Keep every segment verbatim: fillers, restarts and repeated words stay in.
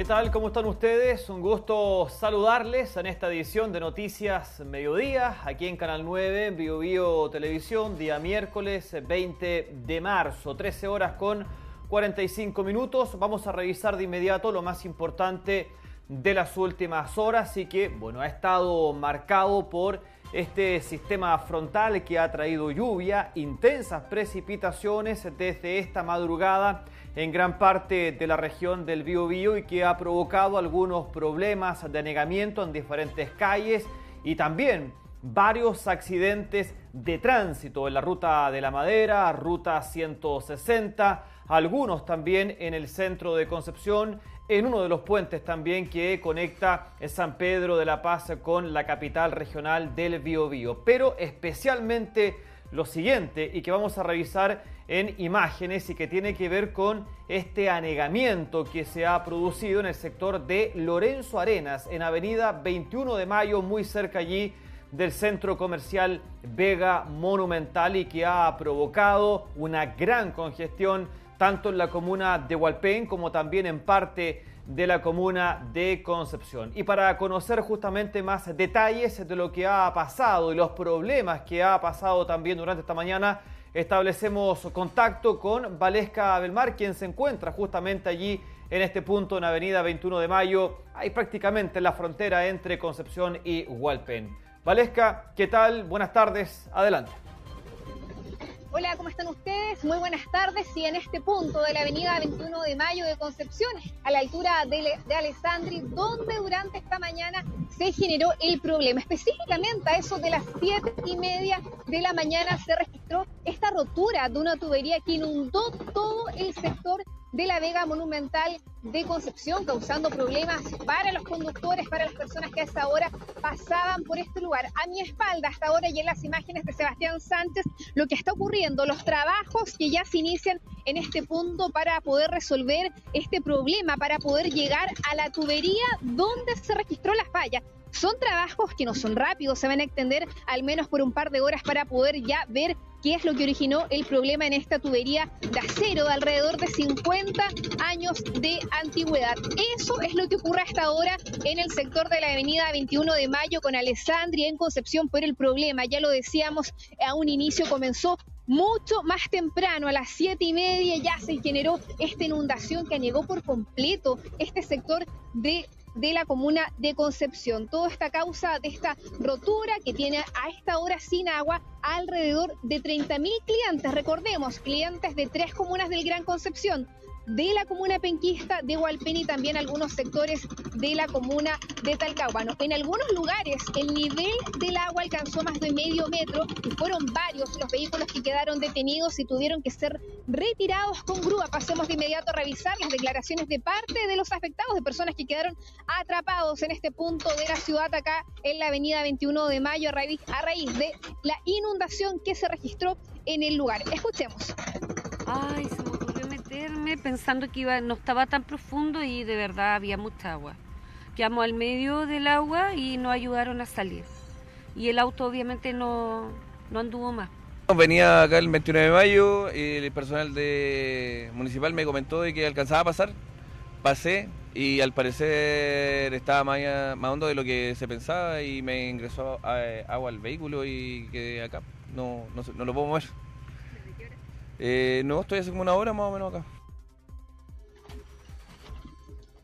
¿Qué tal? ¿Cómo están ustedes? Un gusto saludarles en esta edición de Noticias Mediodía, aquí en Canal nueve Biobío Bío Televisión, día miércoles veinte de marzo, trece horas con cuarenta y cinco minutos. Vamos a revisar de inmediato lo más importante de las últimas horas y que, bueno, ha estado marcado por este sistema frontal que ha traído lluvia, intensas precipitaciones desde esta madrugada en gran parte de la región del Biobío y que ha provocado algunos problemas de anegamiento en diferentes calles y también varios accidentes de tránsito en la Ruta de la Madera, Ruta ciento sesenta, algunos también en el centro de Concepción, en uno de los puentes también que conecta San Pedro de la Paz con la capital regional del Biobío. Pero especialmente lo siguiente, y que vamos a revisar en imágenes y que tiene que ver con este anegamiento que se ha producido en el sector de Lorenzo Arenas, en avenida veintiuno de mayo, muy cerca allí del centro comercial Vega Monumental, y que ha provocado una gran congestión tanto en la comuna de Hualpén como también en parte de la comuna de Concepción. Y para conocer justamente más detalles de lo que ha pasado y los problemas que ha pasado también durante esta mañana, establecemos contacto con Valesca Belmar, quien se encuentra justamente allí en este punto en avenida veintiuno de mayo, ahí prácticamente la frontera entre Concepción y Hualpén. Valesca, ¿qué tal? Buenas tardes, adelante. Hola, ¿cómo están ustedes? Muy buenas tardes. Y en este punto de la avenida veintiuno de mayo de Concepción, a la altura de, de Alessandri, donde durante esta mañana se generó el problema. Específicamente a eso de las siete y media de la mañana se registró esta rotura de una tubería que inundó todo el sector de la Vega Monumental de Concepción, causando problemas para los conductores, para las personas que a esa hora pasaban por este lugar. A mi espalda, hasta ahora, y en las imágenes de Sebastián Sánchez, lo que está ocurriendo, los trabajos que ya se inician en este punto para poder resolver este problema, para poder llegar a la tubería donde se registró la falla. Son trabajos que no son rápidos, se van a extender al menos por un par de horas para poder ya ver qué es lo que originó el problema en esta tubería de acero de alrededor de cincuenta años de antigüedad. Eso es lo que ocurre hasta ahora en el sector de la avenida veintiuno de mayo con Alessandri en Concepción, pero el problema, ya lo decíamos, a un inicio comenzó mucho más temprano, a las siete y media ya se generó esta inundación que anegó por completo este sector de de la comuna de Concepción. Todo está a causa de esta rotura que tiene a esta hora sin agua alrededor de treinta mil clientes, recordemos, clientes de tres comunas del Gran Concepción, de la comuna penquista de Hualpén y también algunos sectores de la comuna de Talcahuano. En algunos lugares el nivel del agua alcanzó más de medio metro y fueron varios los vehículos que quedaron detenidos y tuvieron que ser retirados con grúa. Pasemos de inmediato a revisar las declaraciones de parte de los afectados, de personas que quedaron atrapados en este punto de la ciudad, acá en la avenida veintiuno de mayo, a raíz, a raíz de la inundación que se registró en el lugar. Escuchemos. Ay, se me ocurrió meterme pensando que iba, no estaba tan profundo y de verdad había mucha agua. Quedamos al medio del agua y nos ayudaron a salir. Y el auto obviamente no, no anduvo más. Venía acá el veintinueve de mayo, el personal de municipal me comentó de que alcanzaba a pasar, pasé y al parecer estaba más, más hondo de lo que se pensaba y me ingresó agua al vehículo y que acá no, no, no lo puedo mover. ¿Desde qué hora? Eh, no, estoy hace como una hora más o menos acá.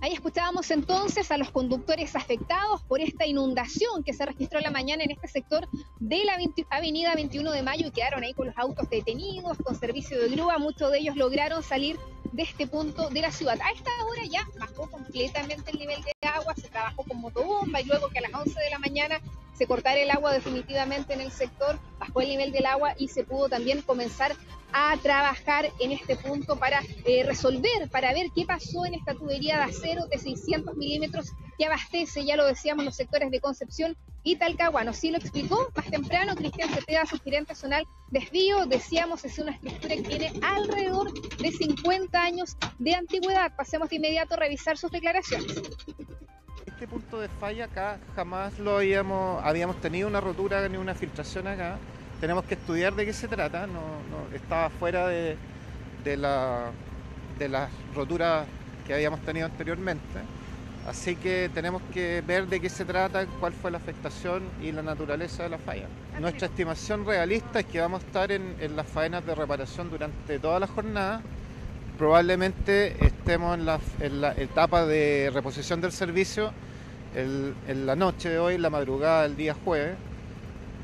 Ahí escuchábamos entonces a los conductores afectados por esta inundación que se registró la mañana en este sector de la avenida veintiuno de mayo y quedaron ahí con los autos detenidos, con servicio de grúa. Muchos de ellos lograron salir de este punto de la ciudad. A esta hora ya bajó completamente el nivel de agua, se trabajó con motobomba y luego que a las once de la mañana se cortara el agua definitivamente en el sector, bajó el nivel del agua y se pudo también comenzar a trabajar en este punto para eh, resolver, para ver qué pasó en esta tubería de acero de seiscientos milímetros que abastece, ya lo decíamos, los sectores de Concepción y Talcahuano. Sí lo explicó más temprano Cristian Cepeda, su gerente zonal Desvío. Decíamos, es una estructura que tiene alrededor de cincuenta años de antigüedad. Pasemos de inmediato a revisar sus declaraciones. Este punto de falla acá jamás lo habíamos, habíamos tenido una rotura ni una filtración acá. Tenemos que estudiar de qué se trata, no, no, estaba fuera de, de, la, de las roturas que habíamos tenido anteriormente. Así que tenemos que ver de qué se trata, cuál fue la afectación y la naturaleza de la falla. Nuestra estimación realista es que vamos a estar en, en las faenas de reparación durante toda la jornada. Probablemente estemos en la, en la etapa de reposición del servicio el, en la noche de hoy, la madrugada del día jueves,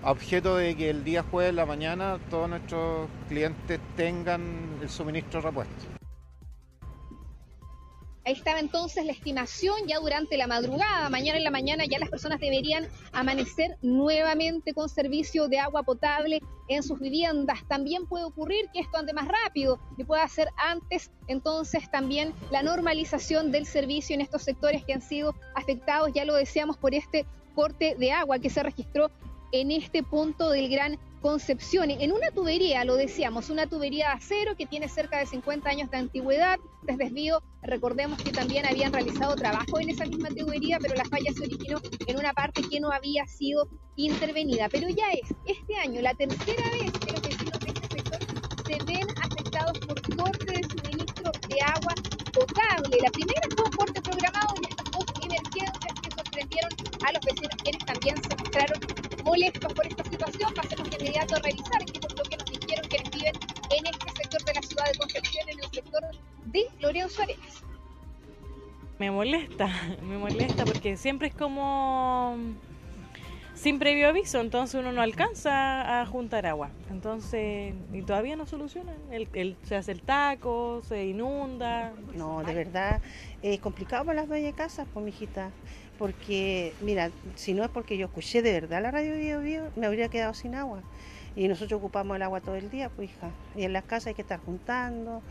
a objeto de que el día jueves en la mañana todos nuestros clientes tengan el suministro repuesto. Ahí estaba entonces la estimación ya durante la madrugada. Mañana en la mañana ya las personas deberían amanecer nuevamente con servicio de agua potable en sus viviendas. También puede ocurrir que esto ande más rápido y pueda ser antes entonces también la normalización del servicio en estos sectores que han sido afectados, ya lo decíamos, por este corte de agua que se registró en este punto del Gran Concepción, en una tubería, lo decíamos, una tubería de acero que tiene cerca de cincuenta años de antigüedad. Desde Essbio, recordemos que también habían realizado trabajo en esa misma tubería, pero la falla se originó en una parte que no había sido intervenida. Pero ya es este año la tercera vez que los vecinos de este sector se ven afectados por corte de suministro de agua potable. La primera fue un corte programado y estas dos emergencias que sorprendieron a los vecinos, quienes también se mostraron molestos por esta situación. Pasemos de inmediato a revisar, que es lo que nos dijeron quienes viven en este sector de la ciudad de Concepción, en el sector de Lorenzo Arenas. Me molesta, me molesta porque siempre es como sin previo aviso, entonces uno no alcanza a juntar agua. Entonces, y todavía no solucionan, el, el, se hace el taco, se inunda. No, de verdad, es complicado para las bellas casas, pues, mijita. Porque, mira, si no es porque yo escuché de verdad la radio Bío Bío, me habría quedado sin agua. Y nosotros ocupamos el agua todo el día, pues, hija. Y en las casas hay que estar juntando.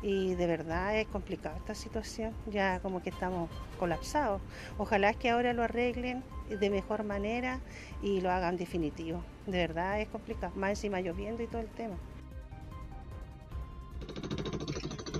Y de verdad es complicada esta situación. Ya como que estamos colapsados. Ojalá es que ahora lo arreglen de mejor manera y lo hagan definitivo. De verdad es complicado. Más encima lloviendo y todo el tema.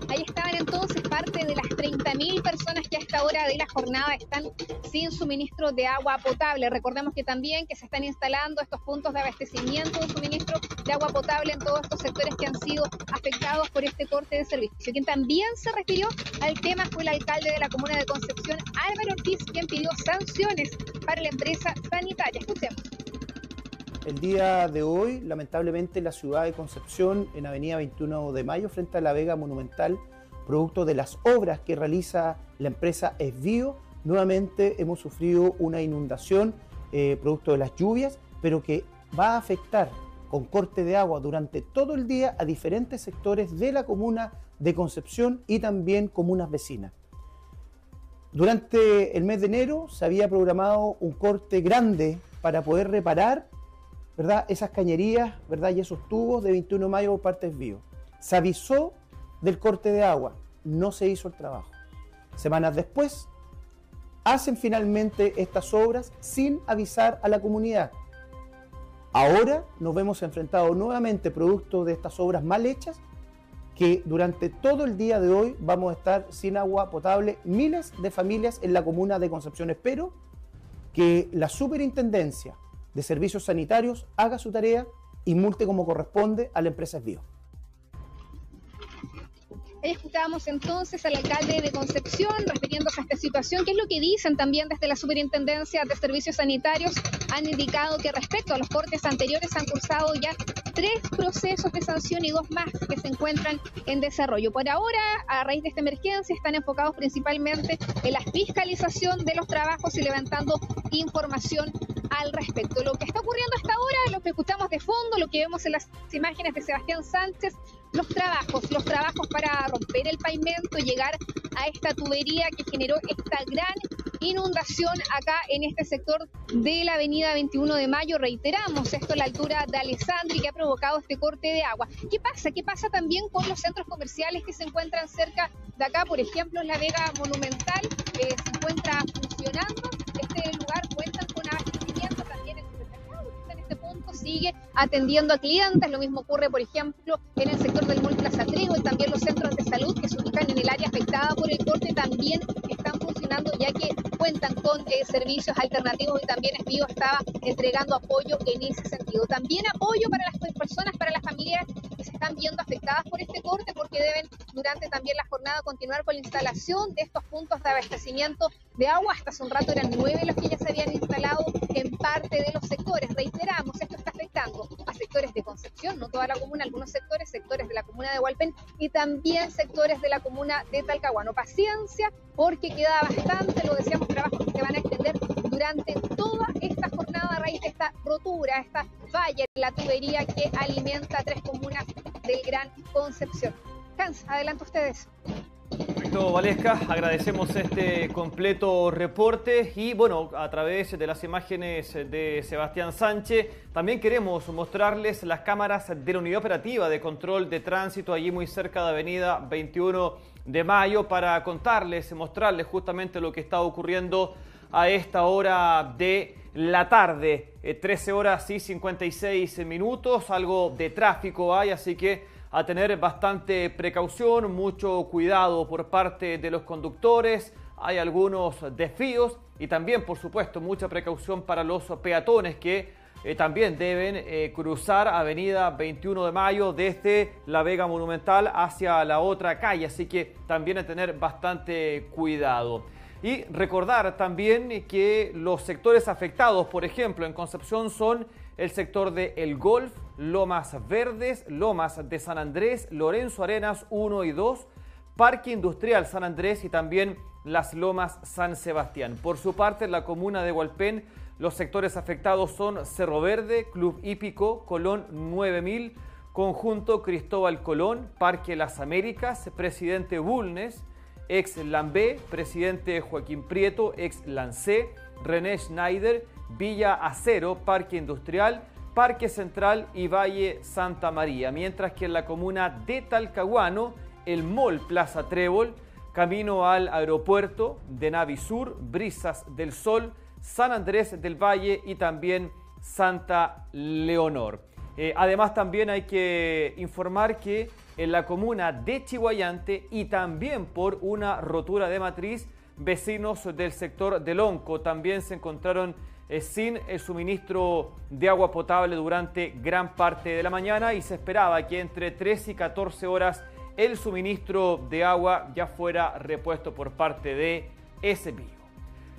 Ahí estaban entonces parte de las treinta mil personas que a esta hora de la jornada están sin suministro de agua potable. Recordemos que también que se están instalando estos puntos de abastecimiento de suministro de agua potable en todos estos sectores que han sido afectados por este corte de servicio. Quien también se refirió al tema fue el alcalde de la comuna de Concepción, Álvaro Ortiz, quien pidió sanciones para la empresa sanitaria. Escuchemos. El día de hoy, lamentablemente, la ciudad de Concepción, en Avenida veintiuno de Mayo, frente a la Vega Monumental, producto de las obras que realiza la empresa Essbio, nuevamente hemos sufrido una inundación eh, producto de las lluvias, pero que va a afectar con corte de agua durante todo el día a diferentes sectores de la comuna de Concepción y también comunas vecinas. Durante el mes de enero se había programado un corte grande para poder reparar, ¿verdad?, esas cañerías, ¿verdad?, y esos tubos de veintiuno de mayo por parte de Essbio. Se avisó del corte de agua, no se hizo el trabajo. Semanas después, hacen finalmente estas obras sin avisar a la comunidad. Ahora nos vemos enfrentados nuevamente, producto de estas obras mal hechas, que durante todo el día de hoy vamos a estar sin agua potable miles de familias en la comuna de Concepción. Espero que la superintendencia de servicios sanitarios haga su tarea y multe como corresponde a la empresa Essbio. Ahí escuchábamos entonces al alcalde de Concepción refiriéndose a esta situación. ¿Qué es lo que dicen también desde la Superintendencia de Servicios Sanitarios? Han indicado que respecto a los cortes anteriores han cursado ya tres procesos de sanción y dos más que se encuentran en desarrollo. Por ahora, a raíz de esta emergencia, están enfocados principalmente en la fiscalización de los trabajos y levantando información al respecto. Lo que está ocurriendo hasta ahora, lo que escuchamos de fondo, lo que vemos en las imágenes de Sebastián Sánchez, los trabajos, los trabajos para romper el pavimento, llegar a esta tubería que generó esta gran inundación acá en este sector de la avenida veintiuno de Mayo. Reiteramos, esto a la altura de Alessandri, que ha provocado este corte de agua. ¿Qué pasa? ¿Qué pasa también con los centros comerciales que se encuentran cerca de acá? Por ejemplo, en la Vega Monumental, que se encuentra funcionando. Este lugar cuenta con abastecimiento también en punto, sigue atendiendo a clientes. Lo mismo ocurre, por ejemplo, en el sector del Mall Plaza Trébol, y también los centros de salud que se ubican en el área afectada por el corte también están funcionando, ya que cuentan con eh, servicios alternativos, y también Essbio estaba entregando apoyo en ese sentido. También apoyo para las personas, para las familias que se están viendo afectadas por este corte, porque deben durante también la jornada continuar con la instalación de estos puntos de abastecimiento de agua. Hasta hace un rato eran nueve los que ya se habían instalado en parte de los sectores. Reiteramos, esto está afectando a sectores de Concepción, no toda la comuna, algunos sectores, sectores de la comuna de Hualpén y también sectores de la comuna de Talcahuano. Paciencia, porque queda bastante, lo decíamos, trabajos que se van a extender durante toda esta jornada a raíz de esta rotura, esta falla en la tubería que alimenta a tres comunas del Gran Concepción. Hans, adelante ustedes. Perfecto, Valesca, agradecemos este completo reporte y bueno, a través de las imágenes de Sebastián Sánchez también queremos mostrarles las cámaras de la Unidad Operativa de Control de Tránsito allí muy cerca de Avenida veintiuno de Mayo para contarles, mostrarles justamente lo que está ocurriendo a esta hora de la tarde, eh, trece horas y cincuenta y seis minutos, algo de tráfico hay, así que a tener bastante precaución, mucho cuidado por parte de los conductores, hay algunos desvíos y también, por supuesto, mucha precaución para los peatones que eh, también deben eh, cruzar Avenida veintiuno de Mayo desde la Vega Monumental hacia la otra calle, así que también a tener bastante cuidado. Y recordar también que los sectores afectados, por ejemplo, en Concepción son el sector de El Golf, Lomas Verdes, Lomas de San Andrés, Lorenzo Arenas uno y dos, Parque Industrial San Andrés y también las Lomas San Sebastián. Por su parte, en la comuna de Hualpén, los sectores afectados son Cerro Verde, Club Hípico, Colón nueve mil, Conjunto Cristóbal Colón, Parque Las Américas, Presidente Bulnes, ex Lambé, Presidente Joaquín Prieto, ex Lancé, René Schneider, Villa Acero, Parque Industrial, Parque Central y Valle Santa María. Mientras que en la comuna de Talcahuano, el Mall Plaza Trébol, Camino al Aeropuerto de Navisur, Brisas del Sol, San Andrés del Valle y también Santa Leonor. Eh, además también hay que informar que en la comuna de Chiguayante y también por una rotura de matriz, vecinos del sector del Onco también se encontraron eh, sin el suministro de agua potable durante gran parte de la mañana y se esperaba que entre trece y catorce horas el suministro de agua ya fuera repuesto por parte de Essbio.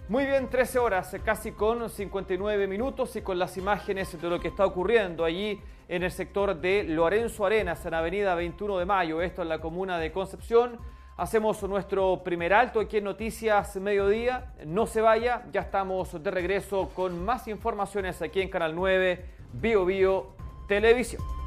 Muy bien, trece horas, casi con cincuenta y nueve minutos y con las imágenes de lo que está ocurriendo allí en el sector de Lorenzo Arenas, en Avenida veintiuno de Mayo, esto en la comuna de Concepción. Hacemos nuestro primer alto aquí en Noticias Mediodía. No se vaya, ya estamos de regreso con más informaciones aquí en Canal nueve Biobío Televisión.